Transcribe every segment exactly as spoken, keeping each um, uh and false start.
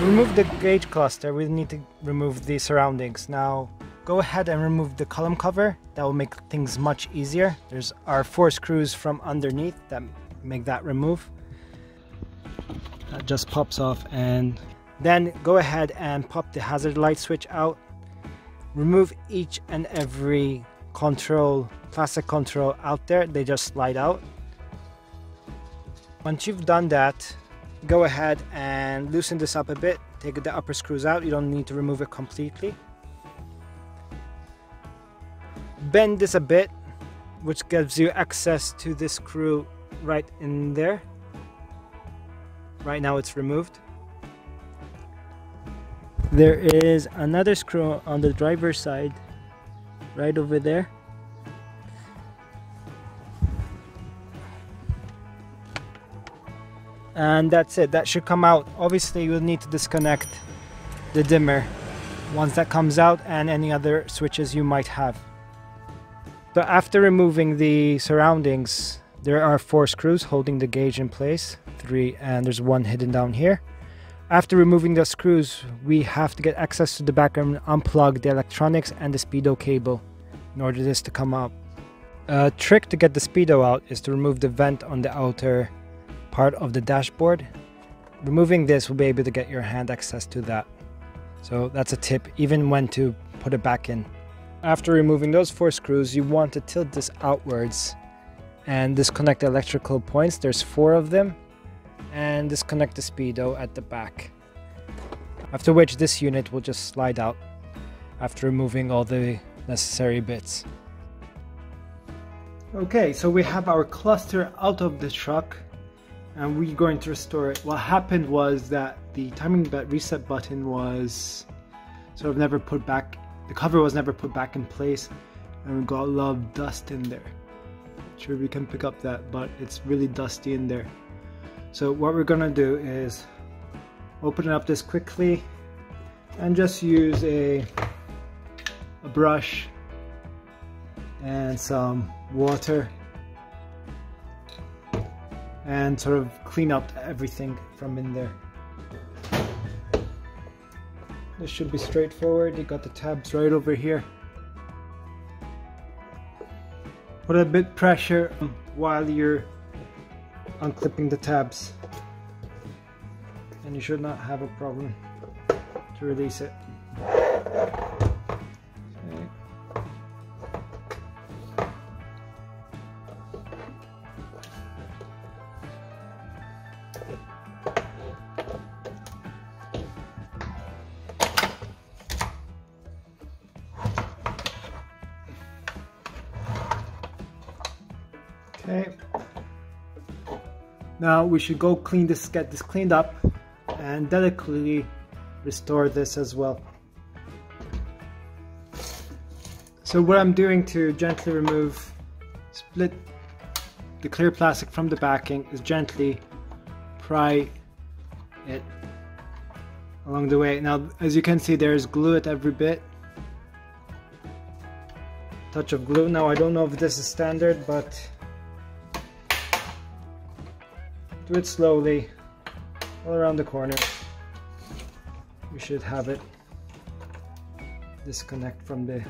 Remove the gauge cluster, we need to remove the surroundings. Now go ahead and remove the column cover, that will make things much easier. There's our four screws from underneath that make that remove. That just pops off, and then go ahead and pop the hazard light switch out. Remove each and every control, plastic control out there, they just slide out. Once you've done that, go ahead and loosen this up a bit, take the upper screws out, you don't need to remove it completely. Bend this a bit, which gives you access to this screw right in there. Right now it's removed. There is another screw on the driver's side, right over there. And that's it, that should come out. Obviously you'll need to disconnect the dimmer once that comes out, and any other switches you might have. So after removing the surroundings, there are four screws holding the gauge in place, three, and there's one hidden down here. After removing the screws, we have to get access to the back and unplug the electronics and the speedo cable in order this to come up. A trick to get the speedo out is to remove the vent on the outer part of the dashboard. Removing this will be able to get your hand access to that. So that's a tip, even when to put it back in. After removing those four screws, you want to tilt this outwards and disconnect the electrical points. There's four of them. And disconnect the speedo at the back, after which this unit will just slide out after removing all the necessary bits. Okay, so we have our cluster out of the truck and we're going to restore it. What happened was that the timing reset button was sort of never put back, the cover was never put back in place, and we got a lot of dust in there. I'm sure we can pick up that, but it's really dusty in there. So what we're gonna do is open up this quickly and just use a, a brush and some water and sort of clean up everything from in there. This should be straightforward. You got the tabs right over here. Put a bit pressure while you're unclipping the tabs, and you should not have a problem to release it. Okay. Okay. Now we should go clean this, get this cleaned up, and delicately restore this as well. So what I'm doing to gently remove, split the clear plastic from the backing is gently pry it along the way. Now as you can see, there's glue at every bit. Touch of glue. Now I don't know if this is standard, but do it slowly, all around the corner. You should have it disconnect from the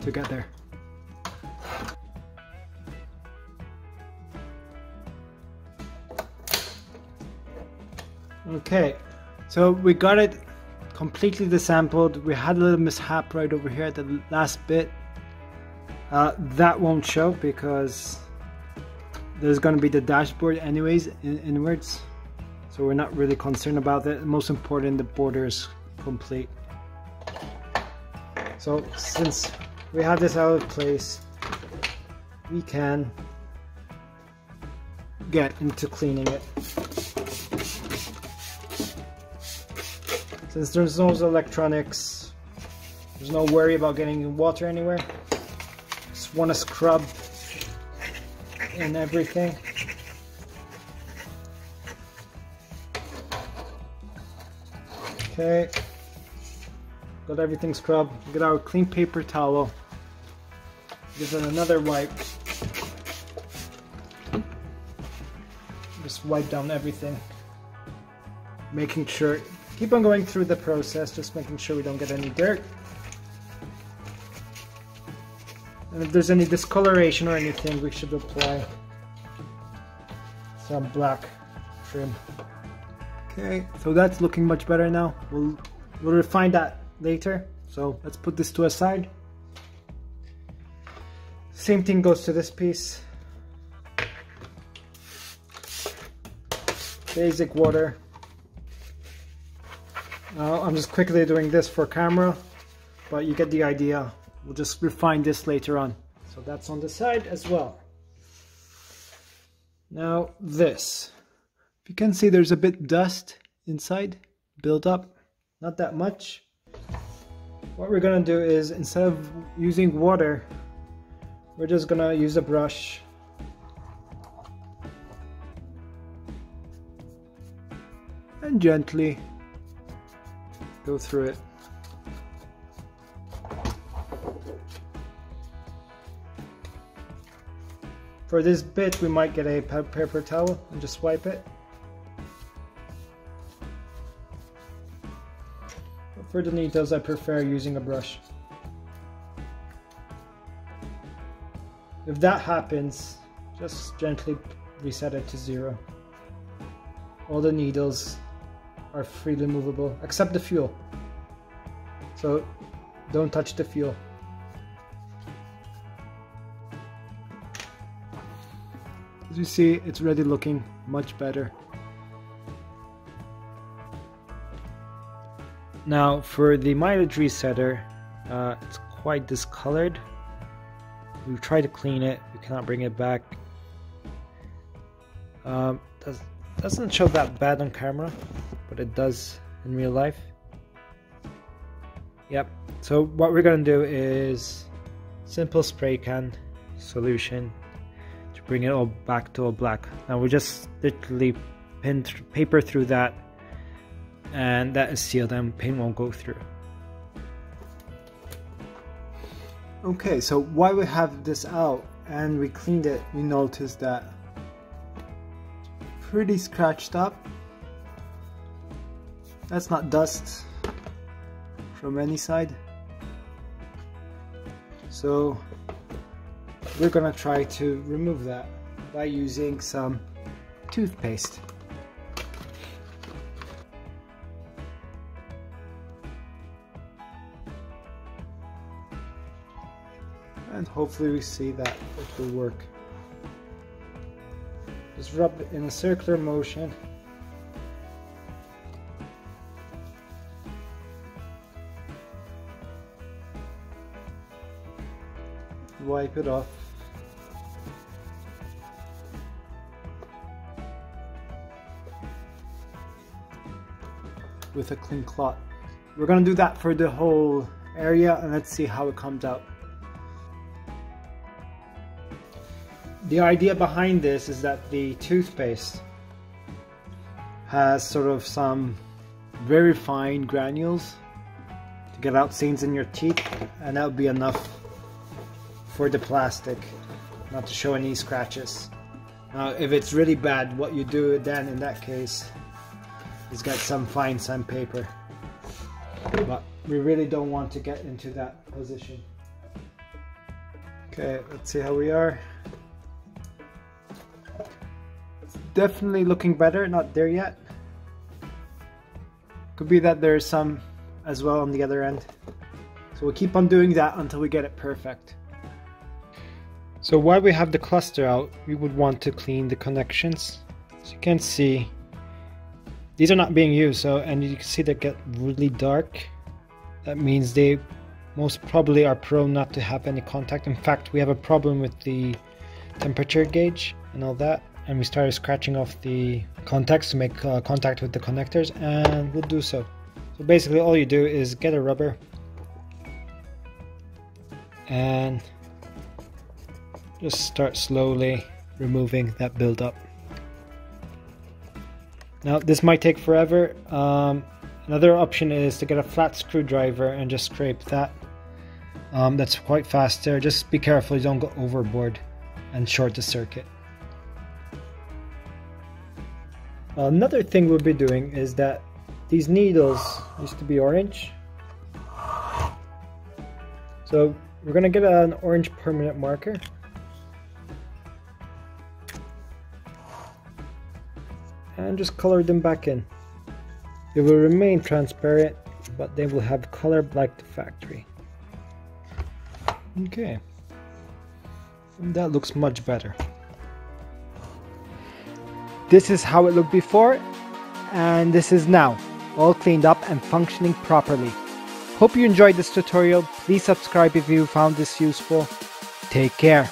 together. Okay, so we got it completely disassembled. We had a little mishap right over here at the last bit. Uh, that won't show because there's going to be the dashboard anyways in inwards, so we're not really concerned about that. Most important, the border is complete. So since we have this out of place, we can get into cleaning it. Since there's no electronics, there's no worry about getting water anywhere. Just want to scrub and everything. Okay, got everything scrubbed. Get our clean paper towel, give it another wipe. Just wipe down everything. Making sure, keep on going through the process, just making sure we don't get any dirt. And if there's any discoloration or anything, we should apply some black trim. Okay, so that's looking much better now. We'll, we'll refine that later. So let's put this to a side. Same thing goes to this piece. Basic water. Uh, I'm just quickly doing this for camera, but you get the idea. We'll just refine this later on. So that's on the side as well. Now this. You can see there's a bit of dust inside, build up, not that much. What we're gonna do is, instead of using water, we're just gonna use a brush. And gently go through it. For this bit, we might get a paper towel and just wipe it. But for the details, I prefer using a brush. If that happens, just gently reset it to zero. All the needles are freely movable, except the fuel. So don't touch the fuel. You see, it's already looking much better. Now for the mileage resetter, uh, it's quite discolored. We try to clean it, we cannot bring it back. Um, does, doesn't show that bad on camera, but it does in real life. Yep, so what we're gonna do is simple spray can solution. Bring it all back to all black. Now we just literally pin th paper through that, and that is sealed and paint won't go through. Okay, so while we have this out and we cleaned it, we noticed that it's pretty scratched up. That's not dust from any side. So we're gonna try to remove that by using some toothpaste. And hopefully we see that it will work. Just rub it in a circular motion. Wipe it off. With a clean cloth. We're gonna do that for the whole area and let's see how it comes out. The idea behind this is that the toothpaste has sort of some very fine granules to get out stains in your teeth, and that would be enough for the plastic not to show any scratches. Now if it's really bad, what you do then in that case is get some fine sandpaper, but we really don't want to get into that position. Okay, let's see how we are. It's definitely looking better, not there yet. Could be that there's some as well on the other end. So we'll keep on doing that until we get it perfect. So while we have the cluster out, we would want to clean the connections. As you can see, these are not being used, so, and you can see they get really dark. That means they most probably are prone not to have any contact. In fact, we have a problem with the temperature gauge and all that, and we started scratching off the contacts to make uh, contact with the connectors, and we'll do so. So basically all you do is get a rubber and just start slowly removing that buildup. Now this might take forever. Um, another option is to get a flat screwdriver and just scrape that. Um, that's quite faster. Just be careful you don't go overboard and short the circuit. Another thing we'll be doing is that these needles used to be orange. So we're going to get an orange permanent marker. And just color them back in. They will remain transparent, but they will have color like the factory. Okay. And that looks much better. This is how it looked before, and this is now, all cleaned up and functioning properly. Hope you enjoyed this tutorial. Please subscribe if you found this useful. Take care.